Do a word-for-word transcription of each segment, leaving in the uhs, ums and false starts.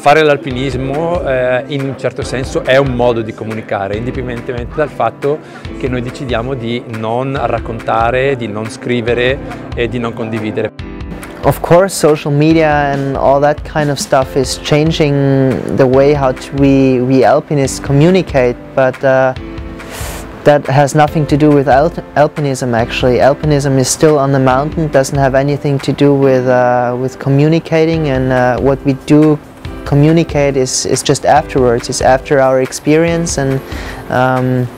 Fare l'alpinismo eh, in un certo senso è un modo di comunicare, indipendentemente dal fatto che noi decidiamo di non raccontare, di non scrivere e di non condividere. Of course, social media and all that kind of stuff is changing the way how we we alpinists communicate, but uh, that has nothing to do with al alpinism. Actually, alpinism is still on the mountain. Doesn't have anything to do with uh, with communicating, and uh, what we do. Communicate is, is just afterwards, it's after our experience, and um,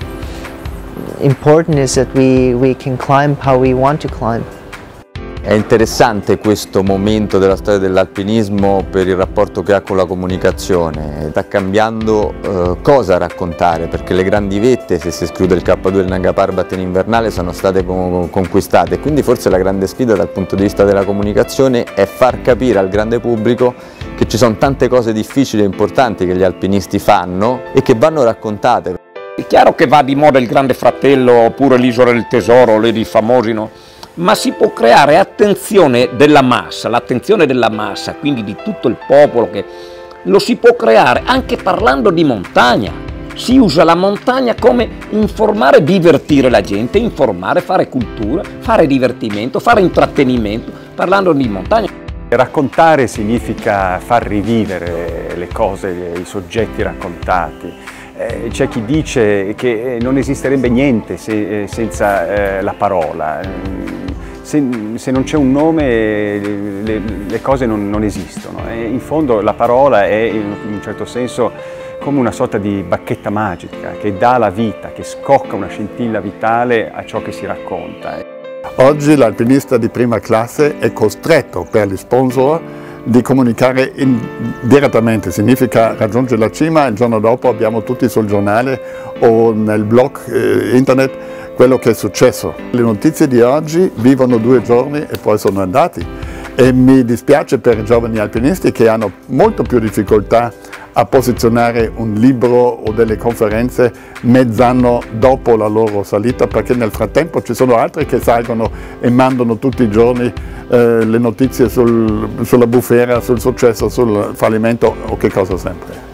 important is that we, we can climb how we want to climb. È interessante questo momento della storia dell'alpinismo per il rapporto che ha con la comunicazione. Sta cambiando eh, cosa raccontare, perché le grandi vette, se si esclude il K due e il Nanga Parbat in invernale, sono state conquistate, quindi forse la grande sfida dal punto di vista della comunicazione è far capire al grande pubblico che ci sono tante cose difficili e importanti che gli alpinisti fanno e che vanno raccontate. È chiaro che va di moda il Grande Fratello oppure l'Isola del Tesoro, l'Edi famosi, no? Ma si può creare attenzione della massa, l'attenzione della massa, quindi di tutto il popolo, che lo si può creare anche parlando di montagna. Si usa la montagna come informare, divertire la gente, informare, fare cultura, fare divertimento, fare intrattenimento, parlando di montagna. Raccontare significa far rivivere le cose, i soggetti raccontati. C'è chi dice che non esisterebbe niente se, senza la parola. Se, se non c'è un nome le, le cose non, non esistono. E in fondo la parola è in un certo senso come una sorta di bacchetta magica che dà la vita, che scocca una scintilla vitale a ciò che si racconta. Oggi l'alpinista di prima classe è costretto per gli sponsor di comunicare direttamente, significa raggiungere la cima, il giorno dopo abbiamo tutti sul giornale o nel blog eh, internet quello che è successo. Le notizie di oggi vivono due giorni e poi sono andati, e mi dispiace per i giovani alpinisti che hanno molto più difficoltà a posizionare un libro o delle conferenze mezz'anno dopo la loro salita, perché nel frattempo ci sono altri che salgono e mandano tutti i giorni eh, le notizie sul, sulla bufera, sul successo, sul fallimento o che cosa sempre.